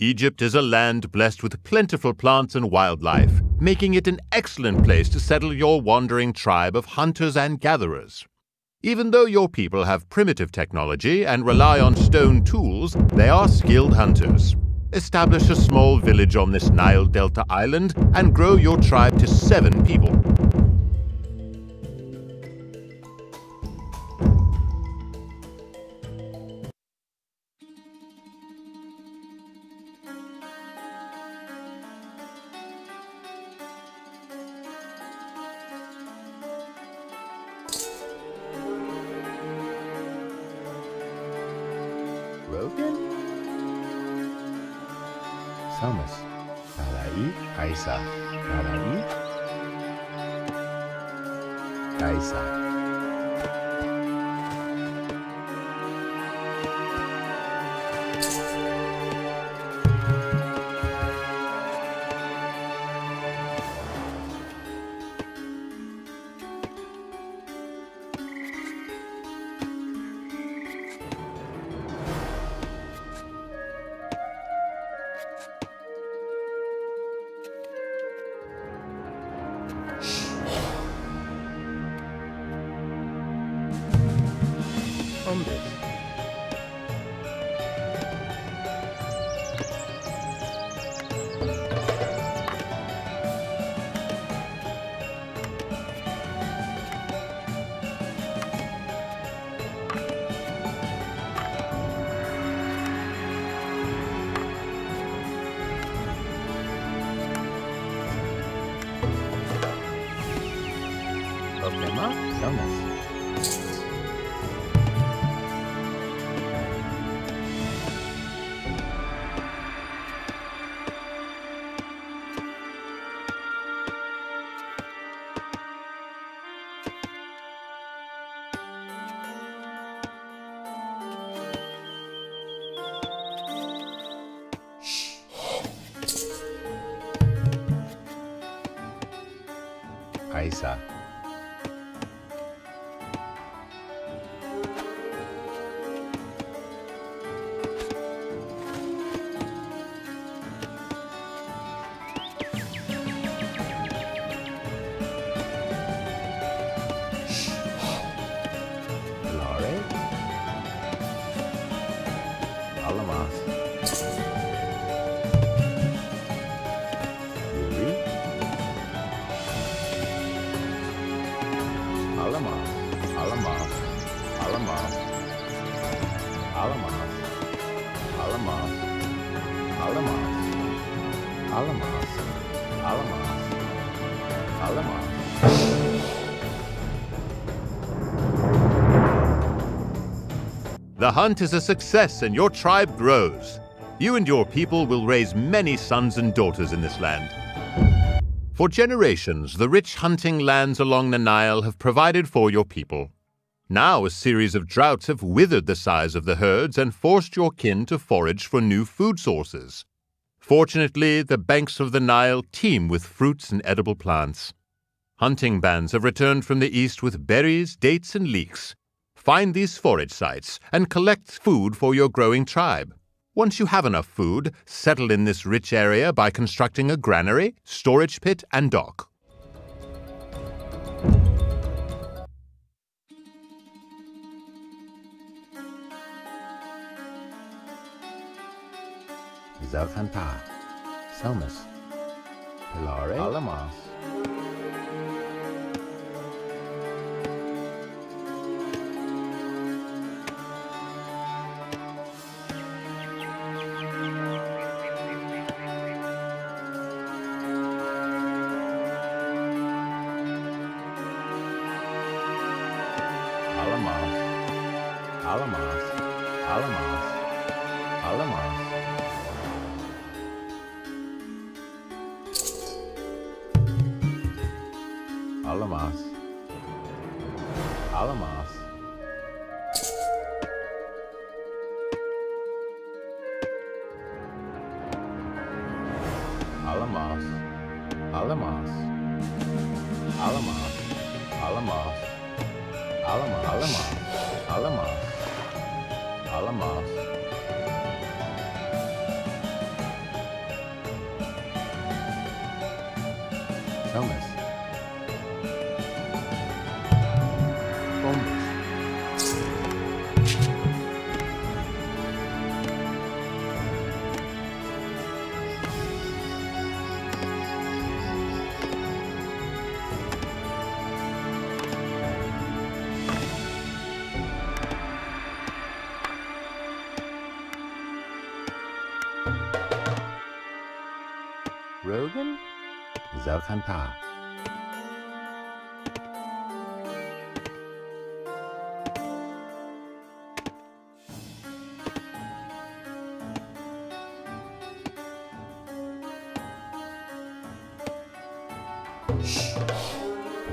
Egypt is a land blessed with plentiful plants and wildlife, making it an excellent place to settle your wandering tribe of hunters and gatherers. Even though your people have primitive technology and rely on stone tools, they are skilled hunters. Establish a small village on this Nile Delta island and grow your tribe to 7 people. Samus, Alai, Aisa, Alai, Aisa. Isa. The hunt is a success and your tribe grows. You and your people will raise many sons and daughters in this land. For generations, the rich hunting lands along the Nile have provided for your people. Now a series of droughts have withered the size of the herds and forced your kin to forage for new food sources. Fortunately, the banks of the Nile teem with fruits and edible plants. Hunting bands have returned from the east with berries, dates, and leeks. Find these forage sites and collect food for your growing tribe. Once you have enough food, settle in this rich area by constructing a granary, storage pit, and dock. Zalfanta, Salmas, Hilare, Alamas. Alamas. Gomez. Gomez. Rogan Zalcantara.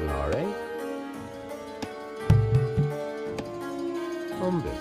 Lore Bombus.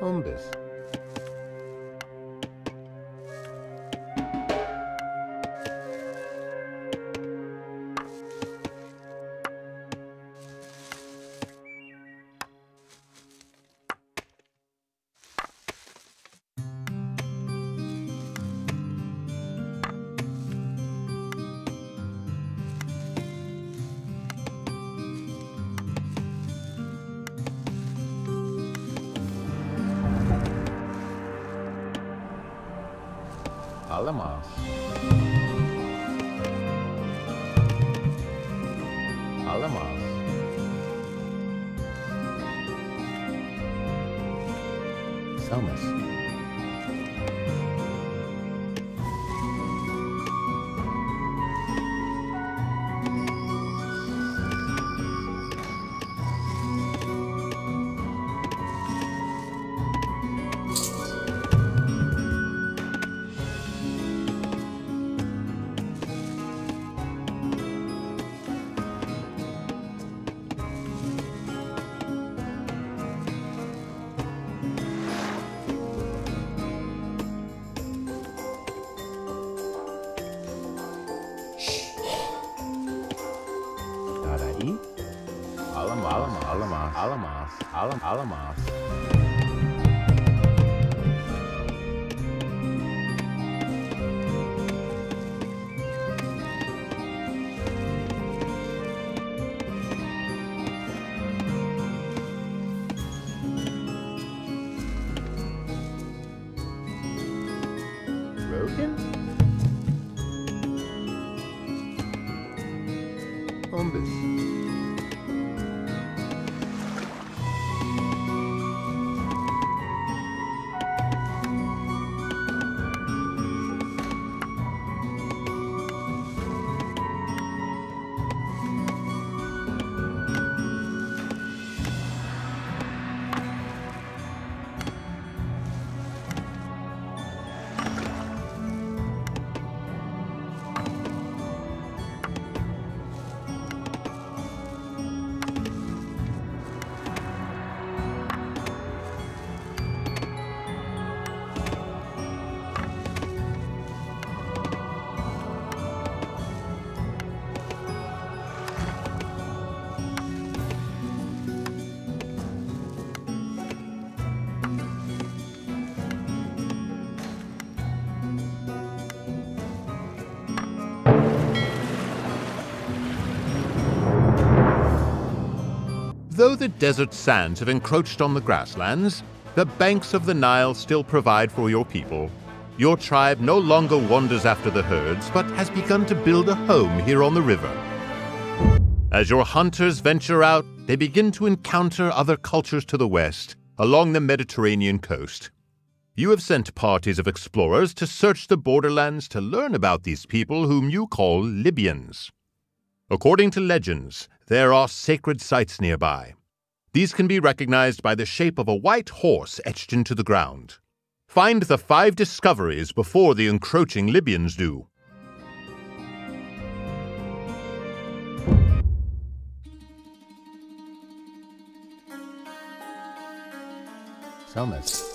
Bombus. Alamos. Alamos. Somas. Alamos. Rogan? Bombus. Though the desert sands have encroached on the grasslands, the banks of the Nile still provide for your people. Your tribe no longer wanders after the herds, but has begun to build a home here on the river. As your hunters venture out, they begin to encounter other cultures to the west, along the Mediterranean coast. You have sent parties of explorers to search the borderlands to learn about these people whom you call Libyans. According to legends, there are sacred sites nearby. These can be recognized by the shape of a white horse etched into the ground. Find the 5 discoveries before the encroaching Libyans do. Thomas.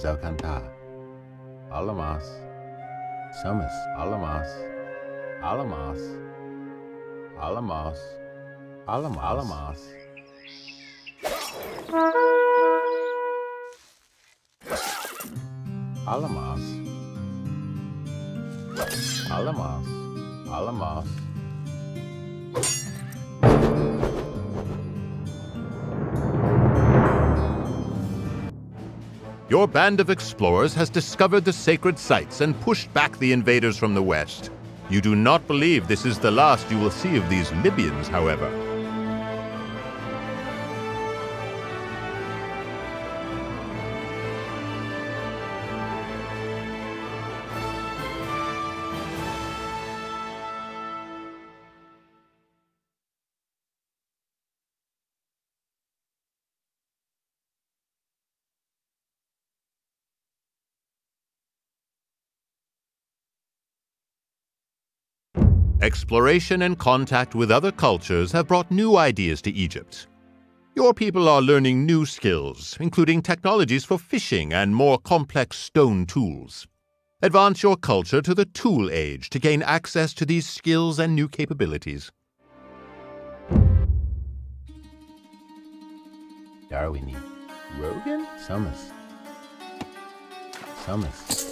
Zelkanta, Alamas, Samas, Alamas, Alamas, Alamas, Alamas, Alamas, Alamas, Alamas, Your band of explorers has discovered the sacred sites and pushed back the invaders from the west. You do not believe this is the last you will see of these Libyans, however. Exploration and contact with other cultures have brought new ideas to Egypt. Your people are learning new skills, including technologies for fishing and more complex stone tools. Advance your culture to the tool age to gain access to these skills and new capabilities. Darwini. Rogan? Summers. Summers.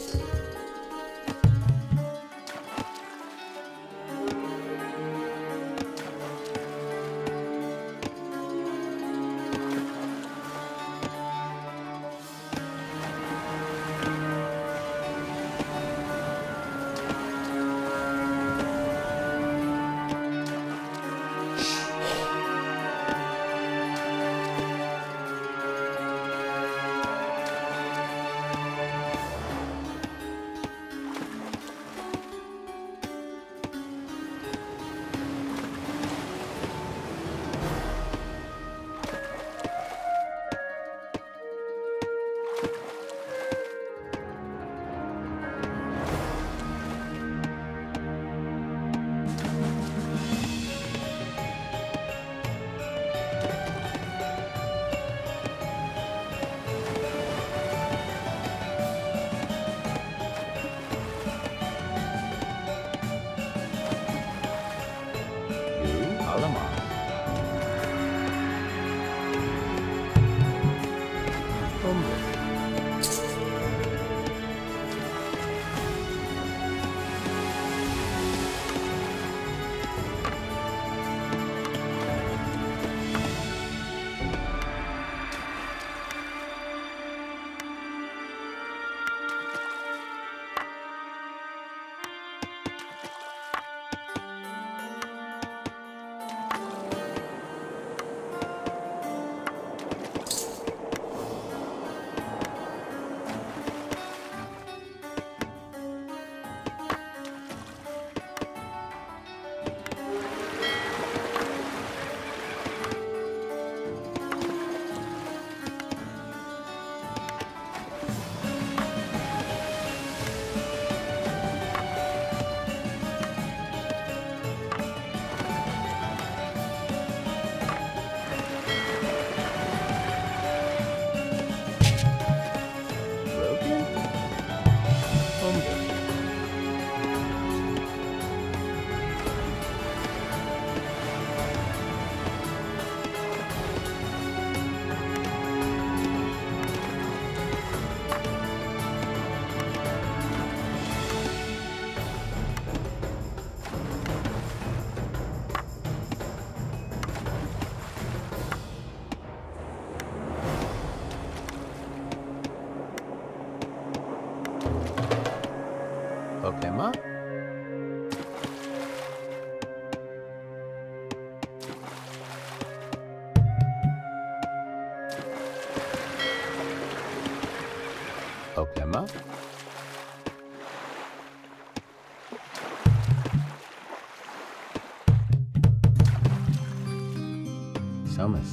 Okay, ma. Okay, ma. Thomas.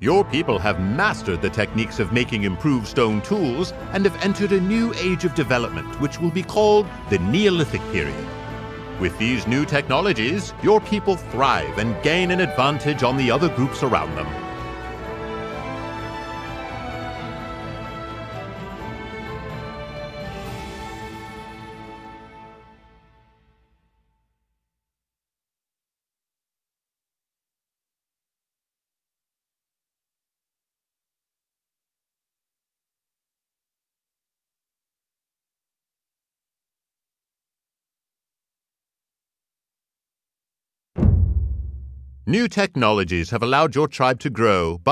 Your people have mastered the techniques of making improved stone tools and have entered a new age of development, which will be called the Neolithic period. With these new technologies, your people thrive and gain an advantage on the other groups around them. New technologies have allowed your tribe to grow, but